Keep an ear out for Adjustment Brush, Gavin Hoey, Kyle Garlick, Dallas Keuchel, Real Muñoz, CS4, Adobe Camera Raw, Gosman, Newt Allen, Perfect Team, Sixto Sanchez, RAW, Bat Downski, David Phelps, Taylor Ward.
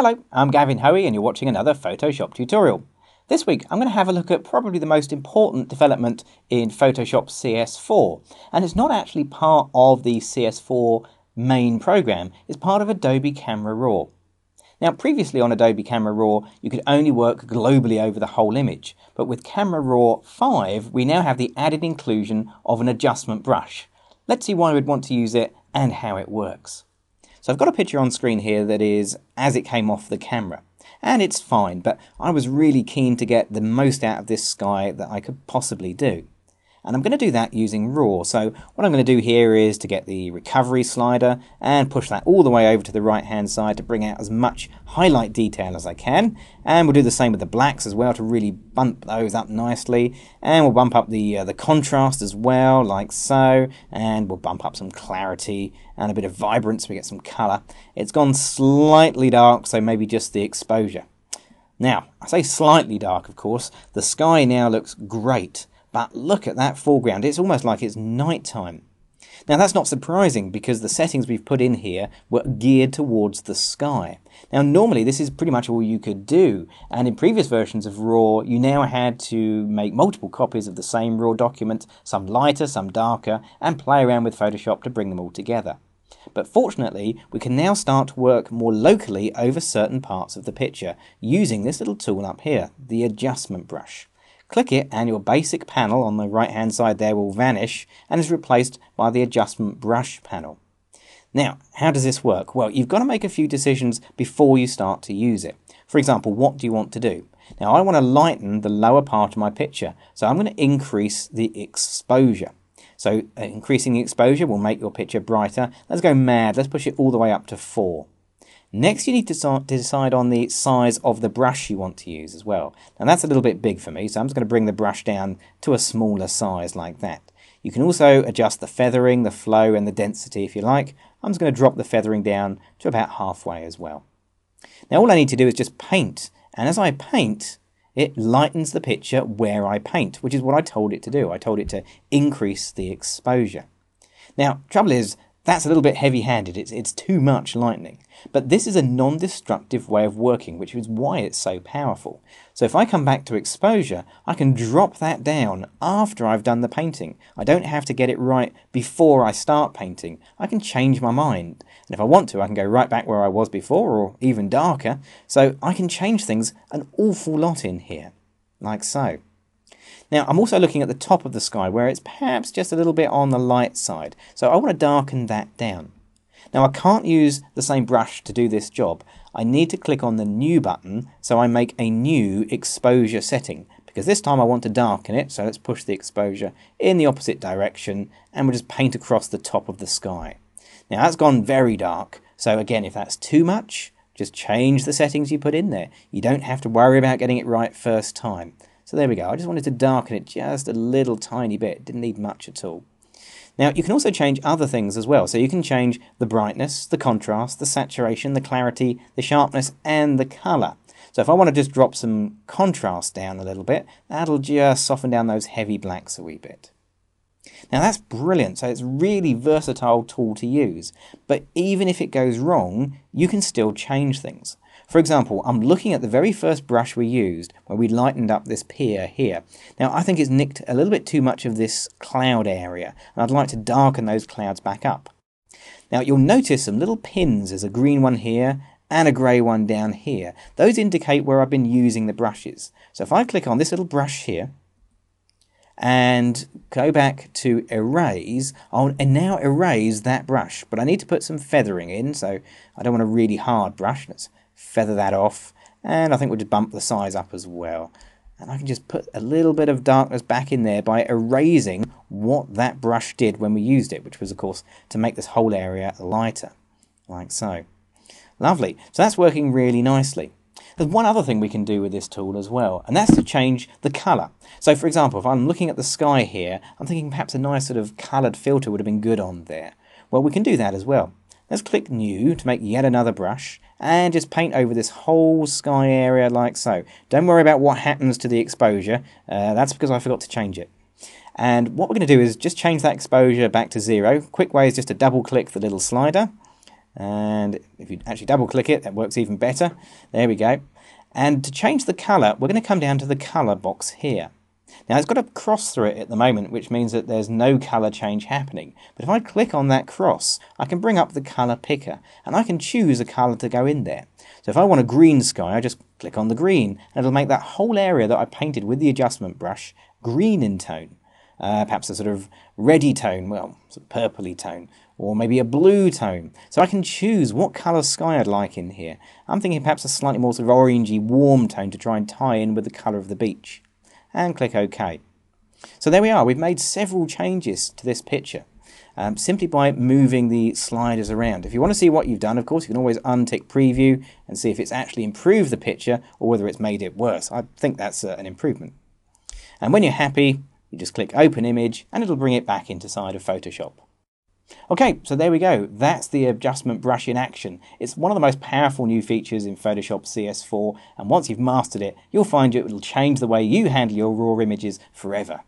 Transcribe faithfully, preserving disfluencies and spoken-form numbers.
Hello, I'm Gavin Hoey and you're watching another Photoshop tutorial. This week I'm going to have a look at probably the most important development in Photoshop C S four, and it's not actually part of the C S four main program, it's part of Adobe Camera Raw. Now previously on Adobe Camera Raw you could only work globally over the whole image, but with Camera Raw five we now have the added inclusion of an adjustment brush. Let's see why we'd want to use it and how it works. So I've got a picture on screen here that is as it came off the camera, and it's fine, but I was really keen to get the most out of this sky that I could possibly do. And I'm going to do that using RAW, so what I'm going to do here is to get the recovery slider and push that all the way over to the right hand side to bring out as much highlight detail as I can, and we'll do the same with the blacks as well to really bump those up nicely, and we'll bump up the, uh, the contrast as well, like so, and we'll bump up some clarity and a bit of vibrance so we get some colour. It's gone slightly dark, so maybe just the exposure. Now, I say slightly dark of course, the sky now looks great. But look at that foreground, it's almost like it's nighttime. Now that's not surprising because the settings we've put in here were geared towards the sky. Now normally this is pretty much all you could do, and in previous versions of RAW you now had to make multiple copies of the same RAW document, some lighter, some darker, and play around with Photoshop to bring them all together. But fortunately we can now start to work more locally over certain parts of the picture using this little tool up here, the adjustment brush. Click it and your basic panel on the right hand side there will vanish and is replaced by the adjustment brush panel. Now how does this work? Well, you've got to make a few decisions before you start to use it. For example, what do you want to do? Now I want to lighten the lower part of my picture, so I'm going to increase the exposure. So uh, increasing the exposure will make your picture brighter. Let's go mad, let's push it all the way up to four. Next you need to, start to decide on the size of the brush you want to use as well. Now that's a little bit big for me, so I'm just going to bring the brush down to a smaller size like that. You can also adjust the feathering, the flow and the density if you like. I'm just going to drop the feathering down to about halfway as well. Now all I need to do is just paint, and as I paint it lightens the picture where I paint, which is what I told it to do. I told it to increase the exposure. Now trouble is, that's a little bit heavy-handed, it's, it's too much lightening. But this is a non-destructive way of working, which is why it's so powerful. So if I come back to exposure, I can drop that down after I've done the painting. I don't have to get it right before I start painting. I can change my mind. And if I want to, I can go right back where I was before, or even darker. So I can change things an awful lot in here, like so. Now I'm also looking at the top of the sky where it's perhaps just a little bit on the light side, so I want to darken that down. Now I can't use the same brush to do this job. I need to click on the new button, so I make a new exposure setting, because this time I want to darken it, so let's push the exposure in the opposite direction and we'll just paint across the top of the sky. Now that's gone very dark, so again if that's too much, just change the settings you put in there. You don't have to worry about getting it right first time. So there we go, I just wanted to darken it just a little tiny bit, didn't need much at all. Now you can also change other things as well, so you can change the brightness, the contrast, the saturation, the clarity, the sharpness and the colour. So if I want to just drop some contrast down a little bit, that'll just soften down those heavy blacks a wee bit. Now that's brilliant, so it's a really versatile tool to use, but even if it goes wrong, you can still change things. For example, I'm looking at the very first brush we used, where we lightened up this pier here. Now I think it's nicked a little bit too much of this cloud area, and I'd like to darken those clouds back up. Now you'll notice some little pins, there's a green one here, and a grey one down here. Those indicate where I've been using the brushes. So if I click on this little brush here, and go back to erase, I'll now erase that brush, but I need to put some feathering in, so I don't want a really hard brush. Let's feather that off, and I think we'll just bump the size up as well. And I can just put a little bit of darkness back in there by erasing what that brush did when we used it, which was of course to make this whole area lighter, like so. Lovely, so that's working really nicely. There's one other thing we can do with this tool as well, and that's to change the colour. So for example, if I'm looking at the sky here, I'm thinking perhaps a nice sort of coloured filter would have been good on there. Well, we can do that as well. Let's click new to make yet another brush, and just paint over this whole sky area like so. Don't worry about what happens to the exposure, uh, that's because I forgot to change it. And what we're going to do is just change that exposure back to zero. Quick way is just to double click the little slider, And if you actually double click it, that works even better. There we go. And to change the color, we're going to come down to the color box here. Now it's got a cross through it at the moment, which means that there's no colour change happening. But if I click on that cross, I can bring up the colour picker, and I can choose a colour to go in there. So if I want a green sky, I just click on the green, and it'll make that whole area that I painted with the adjustment brush green in tone. Uh, perhaps a sort of reddy tone, well, sort of purpley tone, or maybe a blue tone. So I can choose what colour sky I'd like in here. I'm thinking perhaps a slightly more sort of orangey warm tone to try and tie in with the colour of the beach. And click OK. So there we are, we've made several changes to this picture um, simply by moving the sliders around. If you want to see what you've done, of course, you can always untick preview and see if it's actually improved the picture or whether it's made it worse. I think that's uh, an improvement. And when you're happy, you just click open image and it'll bring it back into side of Photoshop. Okay, so there we go. That's the adjustment brush in action. It's one of the most powerful new features in Photoshop C S four, and once you've mastered it, you'll find it will change the way you handle your RAW images forever.